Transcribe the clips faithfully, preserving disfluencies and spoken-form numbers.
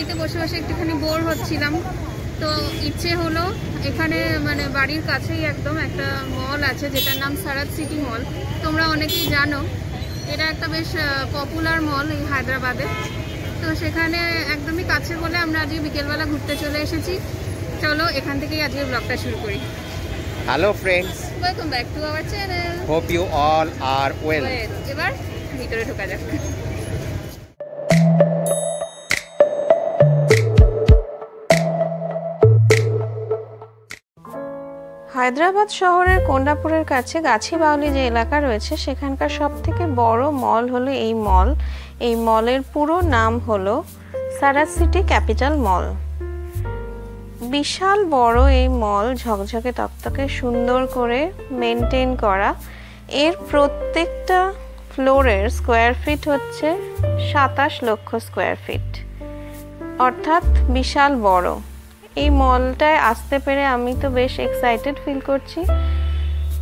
বাড়িতে বসে বসে একটুখানি বোর হচ্ছিলাম, তো ইচ্ছে হলো এখানে মানে বাড়ির কাছেই একদম একটা মল আছে যেটার নাম সারাথ সিটি মল। তোমরা অনেকেই জানো এটা একটা বেশ পপুলার মল এই হায়দ্রাবাদে। তো সেখানে একদমই কাছে বলে আমরা আজকে বিকেলবেলা ঘুরতে চলে এসেছি। চলো এখান থেকেই আজকে ব্লগটা শুরু করি। Hello friends, welcome back to our channel, hope you all are well. এবার ভিতরে ঢোকা যাক। হায়দ্রাবাদ শহরের কোন্ডাপুরের কাছে গাছিবাউলি যে এলাকা রয়েছে সেখানকার সবথেকে বড় মল হলো এই মল। এই মলের পুরো নাম হলো সারাথ সিটি ক্যাপিটাল মল। বিশাল বড় এই মল, ঝকঝকে তকতকে সুন্দর করে মেনটেন করা। এর প্রত্যেকটা ফ্লোরের স্কোয়ার ফিট হচ্ছে সাতাশ লক্ষ স্কোয়ার ফিট, অর্থাৎ বিশাল বড়। এই মলটায় আসতে পেরে আমি তো বেশ এক্সাইটেড ফিল করছি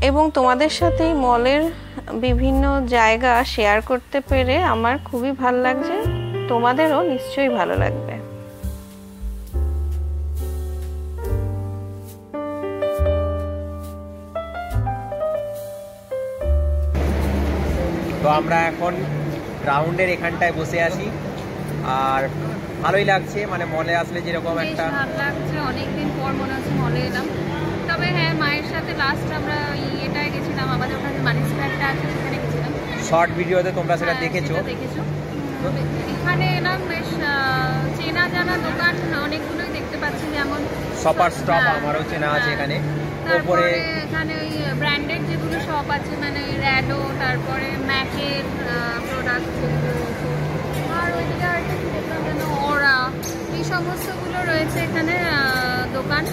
এবং তোমাদের সাথে এই মলের বিভিন্ন জায়গা শেয়ার করতে পেরে আমার খুবই ভালো লাগছে, তোমাদেরও নিশ্চয়ই ভালো লাগবে। তো আমরা এখন গ্রাউন্ডের এখানটায় বসে আছি আর ভালোই লাগছে, মানে মলে আসলে যেরকম একটা ভালো লাগছে। অনেকদিন পর মনে হচ্ছে মলে এলাম। তবে হ্যাঁ, মায়ের সাথে লাস্ট আমরা এটায় গেছিলাম, আমাদের ওখানে মানিস ব্যাগটা আছে সেখানে গেছিলাম, শর্ট ভিডিওতে তোমরা সেটা দেখেছো দেখেছো তো এখানে এলাম। বেশ চেনা জানা দোকান অনেকগুলোই দেখতে পাচ্ছি, যেমন শপার স্টপ আমারও চেনা আছে এখানে। তারপরে এখানে ওই ব্র্যান্ডেড যেগুলো শপ আছে, মানে র্যাডো, তারপরে ম্যাকের প্রোডাক্ট আর ওইদিকে আর ওরা এই সমস্তগুলো রয়েছে এখানে দোকান।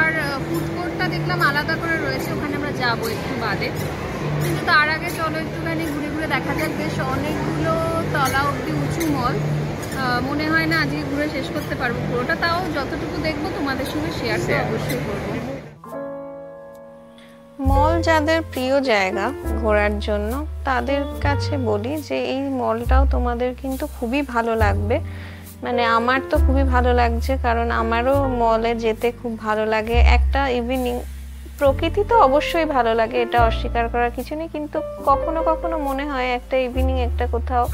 আর ফুড কোর্টটা দেখলাম আলাদা করে রয়েছে, ওখানে আমরা যাবো একটু বাদে। কিন্তু তার আগে চলো একটুখানি ঘুরে ঘুরে দেখা যাক। বেশ অনেকগুলো তলা অব্দি উঁচু মল, মনে হয় না আজকে ঘুরে শেষ করতে পারবো পুরোটা, তাও যতটুকু দেখবো তোমাদের সঙ্গে শেয়ার তো অবশ্যই করবো। মল যাদের প্রিয় জায়গা ঘোরার জন্য তাদের কাছে বলি যে এই মলটাও তোমাদের কিন্তু খুবই ভালো লাগবে। মানে আমার তো খুবই ভালো লাগছে, কারণ আমারও মলে যেতে খুব ভালো লাগে। একটা ইভিনিং প্রকৃতি তো অবশ্যই ভালো লাগে, এটা অস্বীকার করার কিছু নেই, কিন্তু কখনো কখনো মনে হয় একটা ইভিনিং একটা কোথাও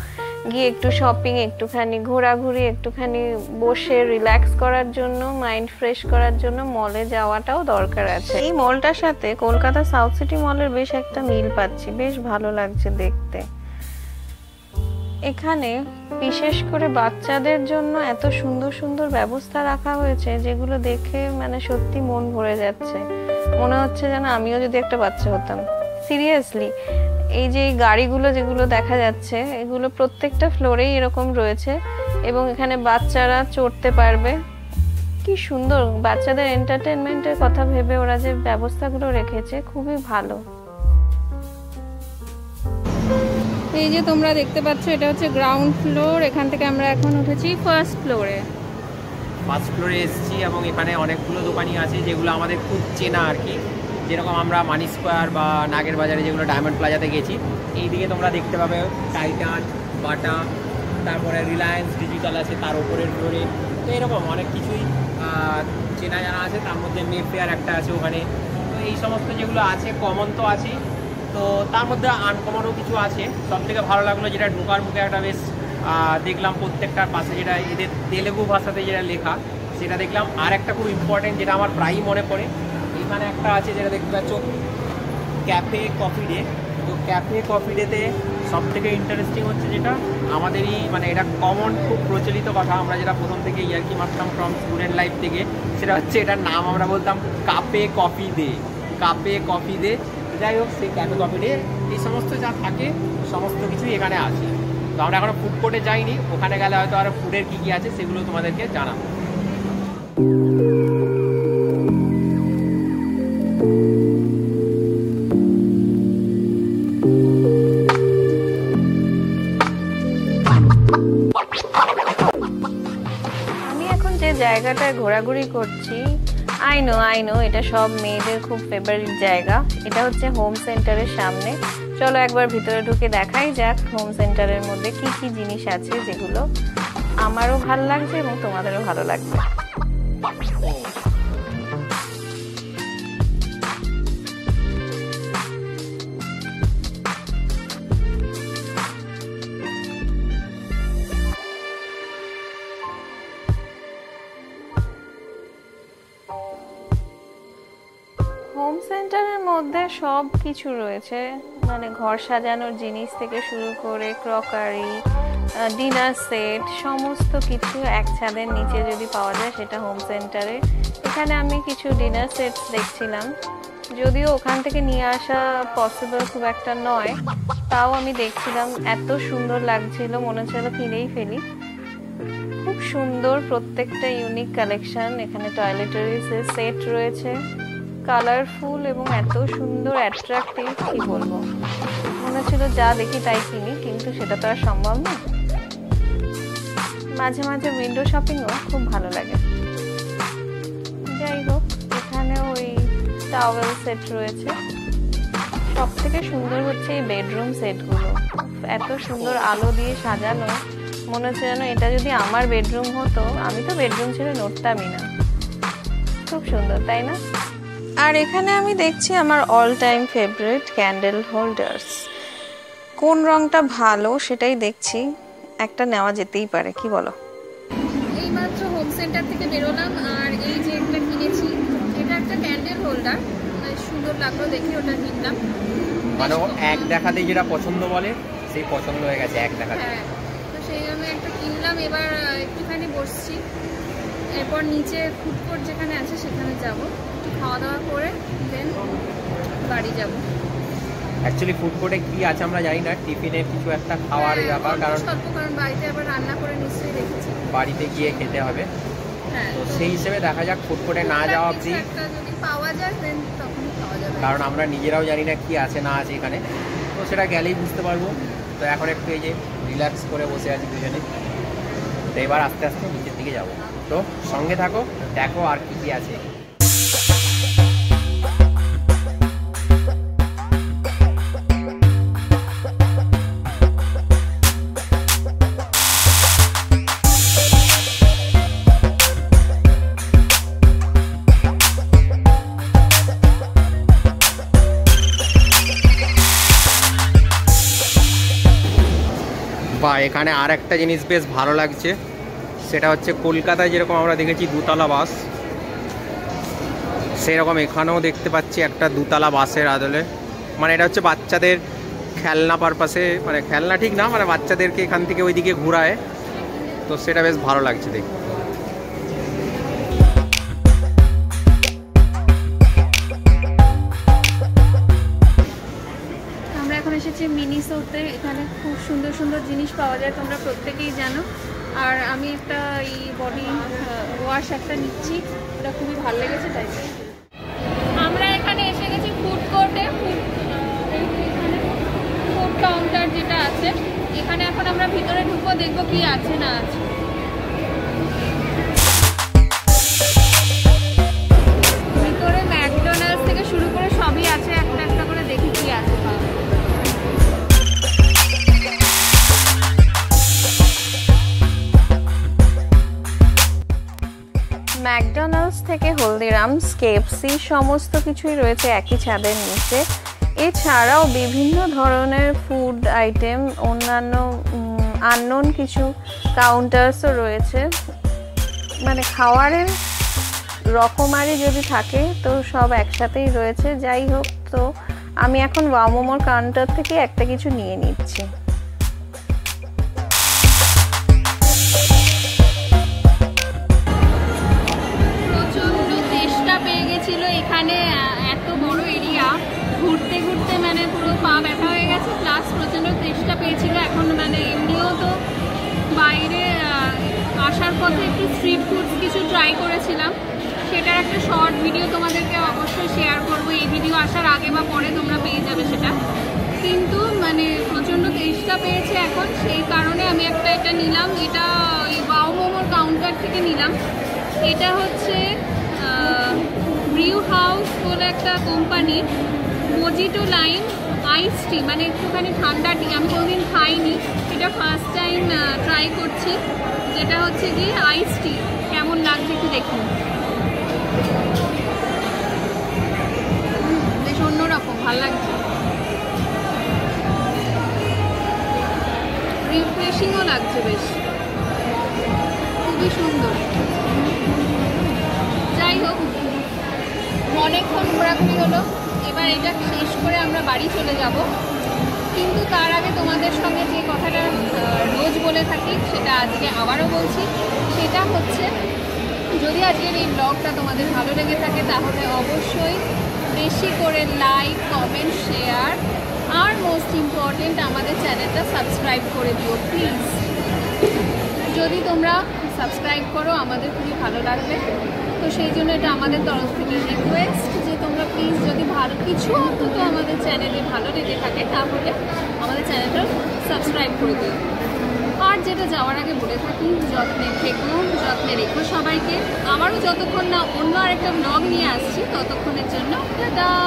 গিয়ে একটু শপিং, একটুখানি ঘোরাঘুরি, একটুখানি বসে রিল্যাক্স করার জন্য, মাইন্ড ফ্রেশ করার জন্য মলে যাওয়াটাও দরকার আছে। এই মলটার সাথে কলকাতা সাউথ সিটি মলের বেশ একটা মিল পাচ্ছি, বেশ ভালো লাগছে দেখতে। এখানে বিশেষ করে বাচ্চাদের জন্য এত সুন্দর সুন্দর ব্যবস্থা রাখা হয়েছে যেগুলো দেখে মানে সত্যি মন ভরে যাচ্ছে, মনে হচ্ছে যেন আমিও যদি একটা বাচ্চা হতাম। সিরিয়াসলি, এই যে গাড়িগুলো যেগুলো দেখা যাচ্ছে এগুলো প্রত্যেকটা ফ্লোরেই এরকম রয়েছে এবং এখানে বাচ্চারা চড়তে পারবে। কি সুন্দর, বাচ্চাদের এন্টারটেনমেন্টের কথা ভেবে ওরা যে ব্যবস্থাগুলো রেখেছে খুবই ভালো। এই যে তোমরা দেখতে পাচ্ছ এটা হচ্ছে গ্রাউন্ড ফ্লোর, এখান থেকে আমরা এখন উঠেছি ফার্স্ট ফ্লোরে। ফার্স্ট ফ্লোরে এসেছি এবং এখানে অনেকগুলো দোকানই আছে যেগুলো আমাদের খুব চেনা আর কি, যেরকম আমরা মানি স্কোয়ার বা নাগের বাজারে যেগুলো ডায়মন্ড প্লাজাতে গেছি। এইদিকে তোমরা দেখতে পাবে টাইটান, বাটা, তারপরে রিলায়েন্স ডিজিটাল আছে তার উপরের ফ্লোরে। তো এরকম অনেক কিছুই চেনা জানা আছে, তার মধ্যে মেফেয়ার একটা আছে ওখানে। তো এই সমস্ত যেগুলো আছে কমন তো আছেই, তো তার মধ্যে আনকমনও কিছু আছে। সবথেকে ভালো লাগলো যেটা ঢোকার মুখে একটা বেশ দেখলাম প্রত্যেকটার পাশে যেটা এদের তেলেগু ভাষাতে যেটা লেখা সেটা দেখলাম। আর একটা খুব ইম্পর্টেন্ট যেটা আমার প্রায়ই মনে পড়ে, এখানে একটা আছে যেটা দেখতে পাচ্ছ ক্যাফে কফি ডে। তো ক্যাফে কফি ডেতে সবথেকে ইন্টারেস্টিং হচ্ছে যেটা আমাদেরই মানে এটা কমন খুব প্রচলিত কথা, আমরা যেটা প্রথম থেকে ইয়ার্কি মারতাম ফ্রম স্টুডেন্ট লাইফ থেকে, সেটা হচ্ছে এটার নাম আমরা বলতাম কাপে কফি ডে, কাপে কফি ডে। যাই হোক, সেই ক্যাফে কফি ডে এই সমস্ত যা থাকে সমস্ত কিছুই এখানে আছে। তো আমরা এখনও ফুড কোর্টে যাইনি, ওখানে গেলে হয়তো আরও ফুডের কী কী আছে সেগুলো তোমাদেরকে জানাবো। জায়গাটায় ঘোরাঘুরি করছি। আই নো আই নো এটা সব মেয়েদের খুব ফেভারিট জায়গা। এটা হচ্ছে হোম সেন্টারের সামনে। চলো একবার ভিতরে ঢুকে দেখাই যাক হোম সেন্টারের মধ্যে কি কি জিনিস আছে যেগুলো আমারও ভালো লাগছে এবং তোমাদেরও ভালো লাগবে। হোম সেন্টারের মধ্যে সব কিছু রয়েছে, মানে ঘর সাজানোর জিনিস থেকে শুরু করে ক্রকারি, ডিনার সেট, সমস্ত কিছু এক ছাদের নিচে যদি পাওয়া যায় সেটা হোম সেন্টারে। এখানে আমি কিছু ডিনার সেটস দেখছিলাম, যদিও ওখান থেকে নিয়ে আসা পসিবল খুব একটা নয়, তাও আমি দেখছিলাম, এত সুন্দর লাগছিল মনে হচ্ছিল কিনেই ফেলি। খুব সুন্দর প্রত্যেকটা ইউনিক কালেকশন। এখানে টয়লেটারিজের সেট রয়েছে, কালারফুল এবং এত সুন্দর অ্যাট্রাক্টিভ, কি বলবো, মনে ছিল যা দেখি তাই কিনি, কিন্তু সেটা তো আর সম্ভব না। মাঝে মাঝে উইন্ডো শপিংও খুব ভালো লাগে। যাই হোক, এখানে ওই টাওয়েল সেট রয়েছে। সব থেকে সুন্দর হচ্ছে এই বেডরুম সেটগুলো, এত সুন্দর আলো দিয়ে সাজানো, মনে হচ্ছে যেন এটা যদি আমার বেডরুম হতো। আমি তো বেডরুম ছেড়ে নড়তামই না। খুব সুন্দর, তাই না? আর এখানে আমি দেখছি আমার all time favourite candle holders, কোন রংটা ভালো সেটাই দেখছি, একটা নেওয়া যেতেই পারে, কি বলো? এইমাত্র হোম সেন্টার থেকে বেরোলাম, আর এই যে একটা কিনেছি, এটা একটা ক্যান্ডেল হোল্ডার, সুন্দর লাগলো দেখে ওটা কিনলাম। মানে এক দেখাতে যেটা পছন্দ বলে সেই পছন্দ হয়ে গেছে এক দেখাতে। হ্যাঁ, তো সেই জন্য একটা কিনলাম। এবার একটুখানি বসছি, এরপর নিচে ফুড কোর্ট যেখানে আছে সেখানে যাব, খাওয়া দাওয়া করে দেন বাড়ি যাব। অ্যাকচুয়ালি ফুড কোর্টে কি আছে আমরা জানি না, টিফিনে কিছু একটা খাওয়ার ব্যাপার, কারণ সব কারণ বাড়িতে আবার রান্না করে নিশ্চয়ই রেখেছি, বাড়িতে গিয়ে খেতে হবে। হ্যাঁ, তো সেই হিসেবে দেখা যাক, ফুড কোর্টে না যাওয়া অবধি একটা যদি পাওয়া যায় দেন তখনই খাওয়া যাবে, কারণ আমরা নিজেরাও জানি না কি আছে না আছে এখানে, তো সেটা গেলেই বুঝতে পারবো। তো এখন একটু এই যে রিল্যাক্স করে বসে আছি দুজনে, তো এবার আস্তে আস্তে নিচের দিকে যাবো। তো সঙ্গে থাকো, দেখো আর কি কি আছে। বা এখানে আর একটা জিনিস বেশ ভালো লাগছে, সেটা হচ্ছে কলকাতায় যেরকম আমরা দেখেছি দুতলা বাস, সেরকম এখানেও দেখতে পাচ্ছি একটা দুতলা বাসের আদলে। মানে এটা হচ্ছে বাচ্চাদের খেলনা পারপাসে, মানে খেলনা ঠিক না, মানে বাচ্চাদেরকে এখান থেকে ওইদিকে ঘোরায়, তো সেটা বেশ ভালো লাগছে দেখতে। আমরা এখন এসেছি মিনিসোতে, এখানে খুব সুন্দর সুন্দর জিনিস পাওয়া যায়, তোমরা প্রত্যেকেই জানো। আর আমি একটা এই বডি ওয়াশ একটা নিচ্ছি, ওটা খুবই ভালো লেগেছে। তাই আমরা এখানে এসে গেছি ফুড কোর্টে, ফুড ফুড কাউন্টার যেটা আছে এখানে। এখন আমরা ভিতরে ঢুকবো, দেখবো কি আছে না আছে। ভিতরে ম্যাকডোনাল্ডস থেকে শুরু করে সবই আছে, একটা একটা করে দেখি কি আছে। ম্যাকডোনাল্ডস থেকে হলদিরামস, কেএফসি, সমস্ত কিছুই রয়েছে একই ছাদের নিচে। এছাড়াও বিভিন্ন ধরনের ফুড আইটেম, অন্যান্য আননোন কিছু কাউন্টার্সও রয়েছে। মানে খাওয়ারের রকমারি যদি থাকে তো সব একসাথেই রয়েছে। যাই হোক, তো আমি এখন ওয়াও মোমোর কাউন্টার থেকে একটা কিছু নিয়ে নিচ্ছি। এখানে এত বড় এরিয়া, ঘুরতে ঘুরতে মানে পুরো পা ব্যথা হয়ে গেছে, প্লাস প্রচণ্ড তেষ্টা পেয়েছিল। এখন মানে এমনিও তো বাইরে আসার পথে একটু স্ট্রিট ফুডস কিছু ট্রাই করেছিলাম, সেটার একটা শর্ট ভিডিও তোমাদেরকে অবশ্যই শেয়ার করবো। এই ভিডিও আসার আগে বা পরে তোমরা পেয়ে যাবে সেটা। কিন্তু মানে প্রচণ্ড তেষ্টা পেয়েছে এখন, সেই কারণে আমি একটা এটা নিলাম, এটা ওই বাউ মোমোর কাউন্টার থেকে নিলাম। এটা হচ্ছে ব্রিউ হাউস বলে একটা কোম্পানির মজিটো লাইম আইস টি, মানে একটুখানি ঠান্ডা টি। আমি কোনোদিন খাইনি, এটা ফার্স্ট টাইম ট্রাই করছি, যে এটা হচ্ছে কি আইস টি, কেমন লাগছে একটু দেখুন। বেশ অন্যরকম ভালো লাগছে, রিফ্রেশিংও লাগছে, বেশ খুবই সুন্দর। যাই হোক অনেকক্ষণ ঘোরাঘুরি হলো, এবার এটা শেষ করে আমরা বাড়ি চলে যাব। কিন্তু তার আগে তোমাদের সঙ্গে যে কথাটা রোজ বলে থাকি সেটা আজকে আবারও বলছি, সেটা হচ্ছে যদি আজকের এই ব্লগটা তোমাদের ভালো লেগে থাকে তাহলে অবশ্যই বেশি করে লাইক, কমেন্ট, শেয়ার আর মোস্ট ইম্পর্টেন্ট আমাদের চ্যানেলটা সাবস্ক্রাইব করে দিও প্লিজ। যদি তোমরা সাবস্ক্রাইব করো আমাদের খুবই ভালো লাগবে। তো সেই জন্য এটা আমাদের তরফ থেকে রিকোয়েস্ট যে তোমরা প্লিজ যদি ভালো কিছু অন্তত আমাদের চ্যানেলে ভালো লেগে থাকে তাহলে আমাদের চ্যানেলটা সাবস্ক্রাইব করে দিও। আর যেটা যাওয়ার আগে বলে থাকি, যত্নে থেকো, যত্নে রেখো সবাইকে। আমারও যতক্ষণ না অন্য আরেকটা ব্লগ নিয়ে আসছি ততক্ষণের জন্য টাটা।